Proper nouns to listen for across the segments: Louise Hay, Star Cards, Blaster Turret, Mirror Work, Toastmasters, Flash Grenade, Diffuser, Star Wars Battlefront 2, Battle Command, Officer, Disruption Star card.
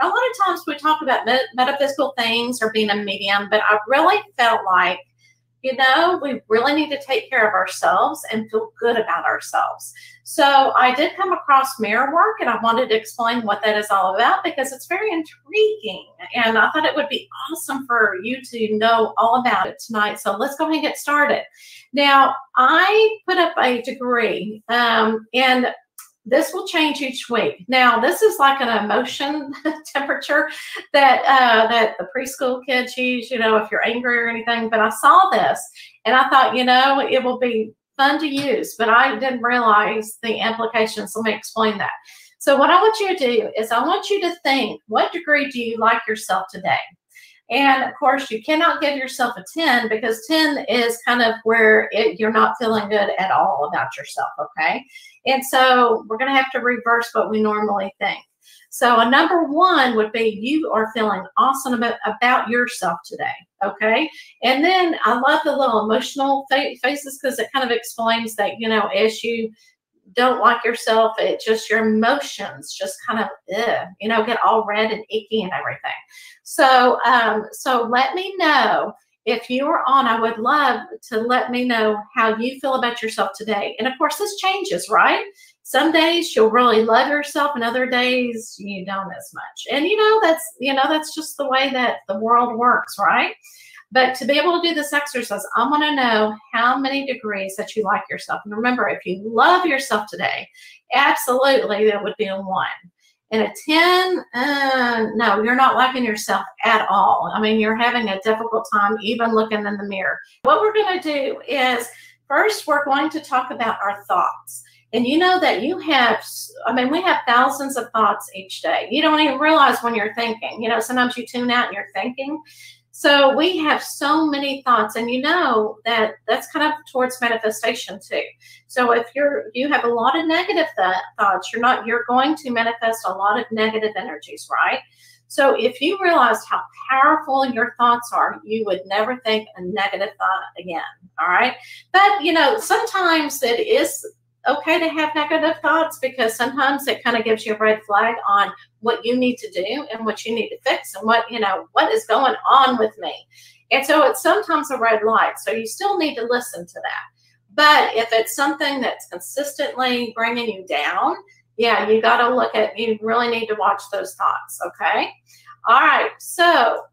A lot of times we talk about metaphysical things or being a medium, but I really felt like, you know, we really need to take care of ourselves and feel good about ourselves. So I did come across mirror work, and I wanted to explain what that is all about because it's very intriguing, and I thought it would be awesome for you to know all about it tonight. So let's go ahead and get started. Now, I put up a degree, and this will change each week. Now, this is like an emotion temperature that that the preschool kids use, you know, if you're angry or anything. But I saw this, and I thought, you know, it will be fun to use. But I didn't realize the implications. Let me explain that. So what I want you to do is I want you to think, what degree do you like yourself today? And, of course, you cannot give yourself a 10 because 10 is kind of where you're not feeling good at all about yourself, okay? And so we're going to have to reverse what we normally think. So a number one would be you are feeling awesome about yourself today, okay? And then I love the little emotional faces because it kind of explains that, you know, as you don't like yourself, it's just your emotions just kind of, you know, get all red and icky and everything. So, so let me know if you are on. I would love to let me know how you feel about yourself today. And of course, this changes, right? Some days you'll really love yourself, and other days you don't as much. And you know, that's just the way that the world works, right? But to be able to do this exercise, I want to know how many degrees that you like yourself. And remember, if you love yourself today, absolutely, that would be a 1. And a 10, no, you're not liking yourself at all. I mean, you're having a difficult time even looking in the mirror. What we're going to do is first we're going to talk about our thoughts. And you know that you have, I mean, we have thousands of thoughts each day. You don't even realize when you're thinking. You know, sometimes you tune out and you're thinking. So we have so many thoughts, and you know that that's kind of towards manifestation too. So if you have a lot of negative thoughts, you're going to manifest a lot of negative energies, right? So if you realized how powerful your thoughts are, you would never think a negative thought again, all right? But you know, sometimes it is okay to have negative thoughts because sometimes it kind of gives you a red flag on what you need to do and what you need to fix and what, you know, what is going on with me. And so it's sometimes a red light. So you still need to listen to that. But if it's something that's consistently bringing you down, yeah, you got to look at, you really need to watch those thoughts. Okay. All right. So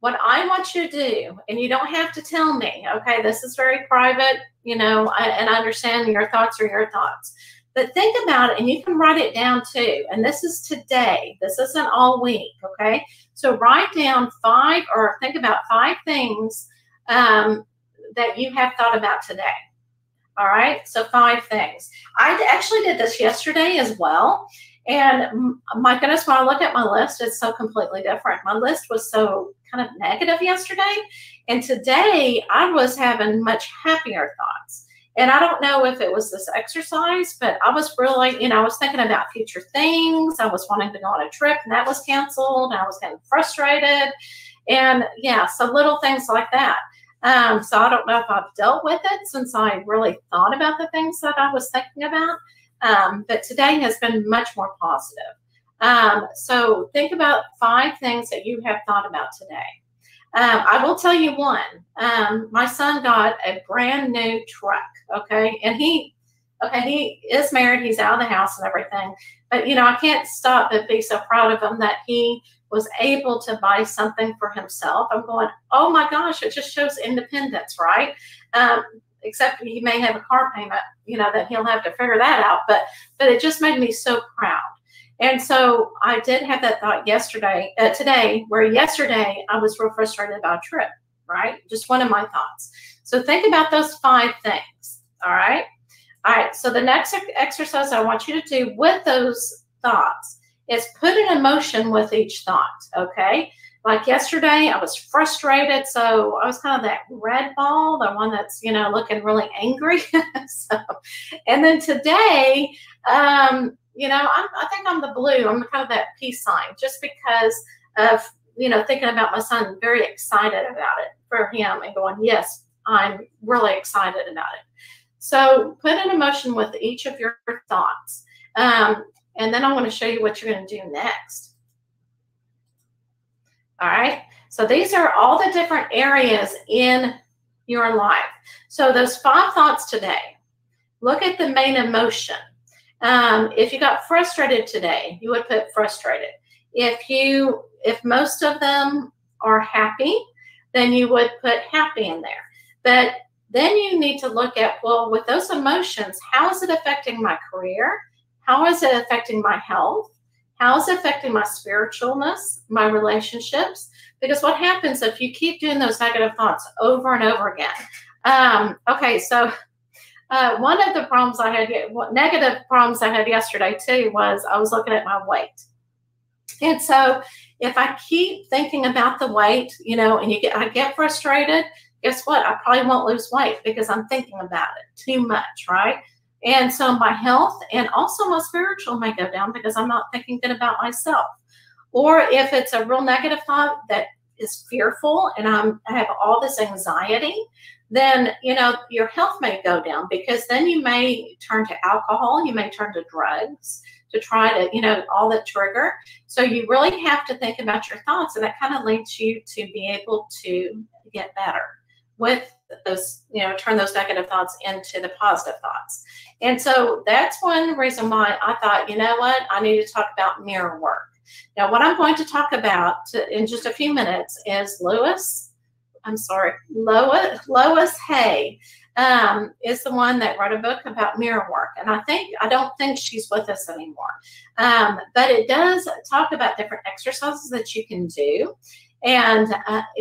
what I want you to do, and you don't have to tell me, okay, this is very private, you know, and I understand your thoughts are your thoughts. But think about it, and you can write it down too. And this is today. This isn't all week, okay? So write down 5 or think about 5 things that you have thought about today. All right, so 5 things. I actually did this yesterday as well. And my goodness, when I look at my list, it's so completely different. My list was so kind of negative yesterday. And today I was having much happier thoughts. And I don't know if it was this exercise, but I was really, you know, I was thinking about future things. I was wanting to go on a trip and that was canceled. And I was getting frustrated. And yeah, so little things like that. So I don't know if I've dealt with it since I really thought about the things that I was thinking about. But today has been much more positive. So think about 5 things that you have thought about today. I will tell you one. My son got a brand new truck, okay? And he is married. He's out of the house and everything. But, you know, I can't stop but be so proud of him that he was able to buy something for himself. I'm going, oh, my gosh, it just shows independence, right? Except he may have a car payment, you know, that he'll have to figure that out. But it just made me so proud. And so I did have that thought yesterday, today, where yesterday I was real frustrated about a trip, right? Just one of my thoughts. So think about those 5 things, all right? All right, so the next exercise I want you to do with those thoughts is put an emotion with each thought, okay? Like yesterday, I was frustrated, so I was kind of that red ball, the one that's, you know, looking really angry. So, and then today, you know, I think I'm the blue. I'm kind of that peace sign just because of, you know, thinking about my son, very excited about it for him and going, yes, I'm really excited about it. So put an emotion with each of your thoughts. And then I want to show you what you're going to do next. All right. So these are all the different areas in your life. So those 5 thoughts today, look at the main emotion. If you got frustrated today, you would put frustrated. If most of them are happy, then you would put happy in there. But then you need to look at, well, with those emotions, how is it affecting my career? How is it affecting my health? How is it affecting my spiritualness, my relationships? Because what happens if you keep doing those negative thoughts over and over again? Okay, so one of the problems I had, negative problems I had yesterday too, was I was looking at my weight. And so if I keep thinking about the weight, you know, and I get frustrated, guess what? I probably won't lose weight because I'm thinking about it too much, right? And so my health and also my spiritual may go down because I'm not thinking good about myself. Or if it's a real negative thought that is fearful and I have all this anxiety, then, you know, your health may go down because then you may turn to alcohol, you may turn to drugs to try to, you know, all that trigger. So you really have to think about your thoughts, and that kind of leads you to be able to get better with those, you know, turn those negative thoughts into the positive thoughts. And so that's one reason why I thought, you know what, I need to talk about mirror work. Now, what I'm going to talk about in just a few minutes is Louise Hay is the one that wrote a book about mirror work. And I don't think she's with us anymore. But it does talk about different exercises that you can do. And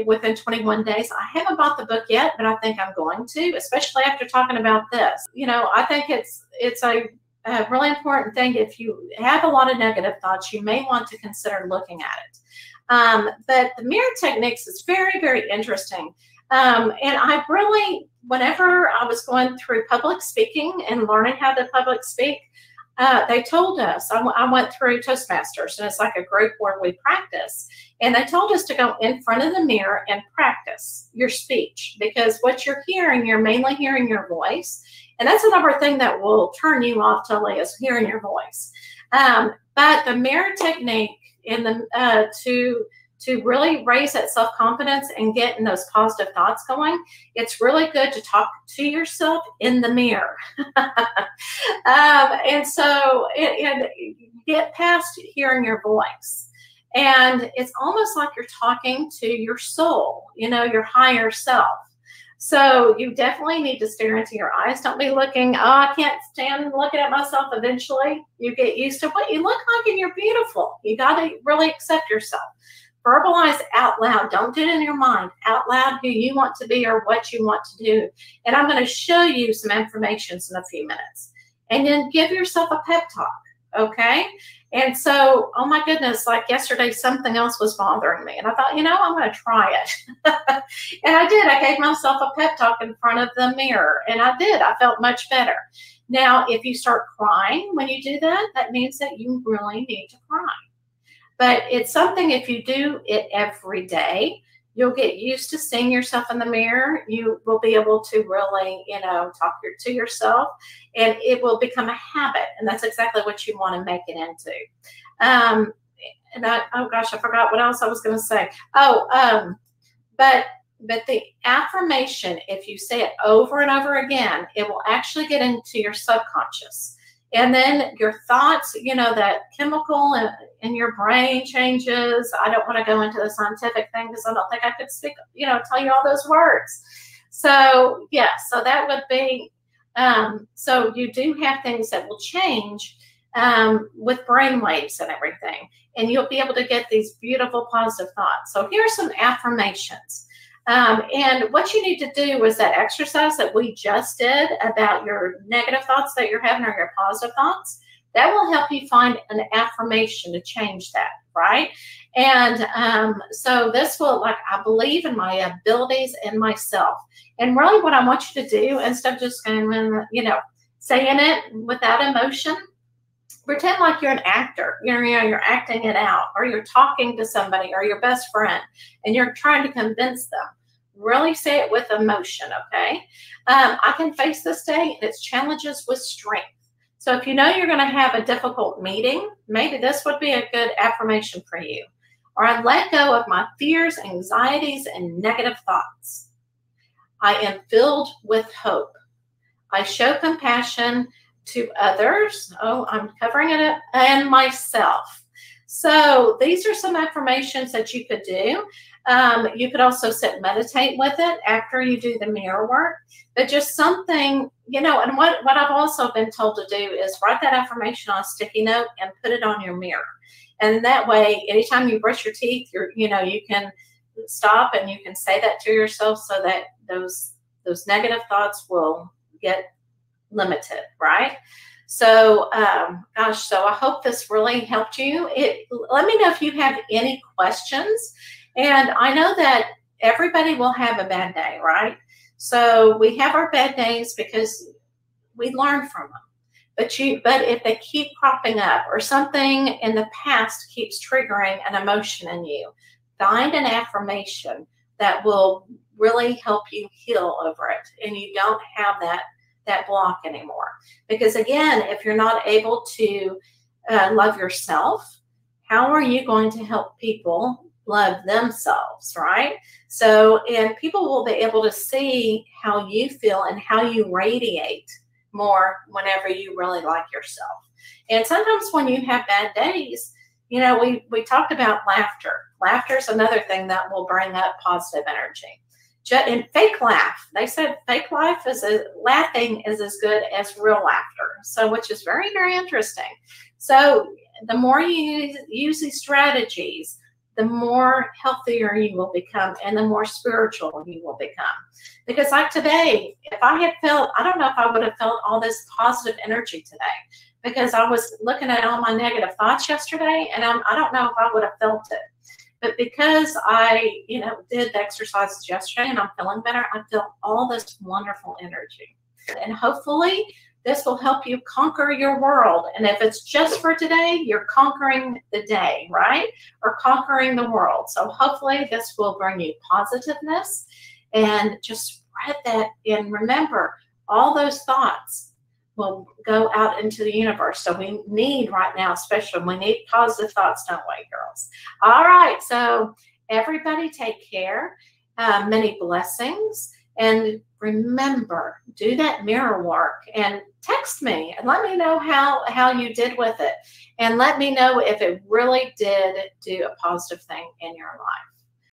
within 21 days, I haven't bought the book yet, but I think I'm going to, especially after talking about this. You know, I think it's a really important thing. If you have a lot of negative thoughts, you may want to consider looking at it. But the mirror techniques is very, very interesting. And I really, whenever I was going through public speaking and learning how to public speak, they told us, I went through Toastmasters, and it's like a group where we practice. And they told us to go in front of the mirror and practice your speech, because what you're hearing, you're mainly hearing your voice. And that's another thing that will turn you off totally, is hearing your voice. But the mirror technique in the to really raise that self-confidence and getting those positive thoughts going, it's really good to talk to yourself in the mirror. And so get past hearing your voice. And it's almost like you're talking to your soul, you know, your higher self. So you definitely need to stare into your eyes. Don't be looking, oh, I can't stand looking at myself. Eventually, you get used to what you look like and you're beautiful. You got to really accept yourself. Verbalize out loud. Don't do it in your mind. Out loud who you want to be or what you want to do. And I'm going to show you some information in a few minutes. And then give yourself a pep talk, okay? And so, oh my goodness, like yesterday, something else was bothering me. And I thought, you know, I'm going to try it. And I did. I gave myself a pep talk in front of the mirror. And I did. I felt much better. Now, if you start crying when you do that, that means that you really need to cry. But it's something, if you do it every day, you'll get used to seeing yourself in the mirror. You will be able to really, you know, talk to yourself, and it will become a habit. And that's exactly what you want to make it into. And oh gosh, I forgot what else I was going to say. Oh, but the affirmation, if you say it over and over again, it will actually get into your subconscious. And then your thoughts, you know, that chemical in your brain changes. I don't want to go into the scientific thing because I don't think I could speak, you know, tell you all those words. So, yeah, so that would be, so you do have things that will change with brain waves and everything. And you'll be able to get these beautiful positive thoughts. So here are some affirmations. And what you need to do is that exercise that we just did about your negative thoughts that you're having or your positive thoughts, that will help you find an affirmation to change that, right? And so this will, like, I believe in my abilities and myself. And really what I want you to do, instead of just going, you know, saying it without emotion, pretend like you're an actor, you're acting it out, or you're talking to somebody or your best friend, and you're trying to convince them. Really say it with emotion, okay? I can face this day and its challenges with strength. So if you know you're going to have a difficult meeting, maybe this would be a good affirmation for you. or I let go of my fears, anxieties, and negative thoughts. I am filled with hope. I show compassion to others. Oh, I'm covering it up, and myself. So these are some affirmations that you could do. You could also sit and meditate with it after you do the mirror work, but just something, you know, and what I've also been told to do is write that affirmation on a sticky note and put it on your mirror. And that way, anytime you brush your teeth, you can stop and you can say that to yourself so that those negative thoughts will get limited, right? So, gosh, so I hope this really helped you. Let me know if you have any questions. And I know that everybody will have a bad day, right? So we have our bad days because we learn from them. But if they keep cropping up or something in the past keeps triggering an emotion in you, find an affirmation that will really help you heal over it. And you don't have that block anymore. Because again, if you're not able to love yourself, how are you going to help people love themselves, right? So, and people will be able to see how you feel and how you radiate more whenever you really like yourself. And sometimes when you have bad days, you know, we talked about laughter. Laughter is another thing that will bring up positive energy. And fake laugh. They said fake laugh laughing is as good as real laughter. So, which is very, very interesting. So the more you use these strategies, the more healthier you will become and the more spiritual you will become. Because like today, if I had felt, I don't know if I would have felt all this positive energy today, because I was looking at all my negative thoughts yesterday, and I don't know if I would have felt it. But because I, you know, did the exercises yesterday and I'm feeling better, I feel all this wonderful energy. And hopefully this will help you conquer your world. And if it's just for today, you're conquering the day, right? Or conquering the world. So hopefully this will bring you positiveness, and just spread that. And remember, all those thoughts will go out into the universe. So we need right now, especially, we need positive thoughts, don't we, girls? All right. So everybody take care. Many blessings. And remember, do that mirror work and text me and let me know how you did with it. And let me know if it really did do a positive thing in your life.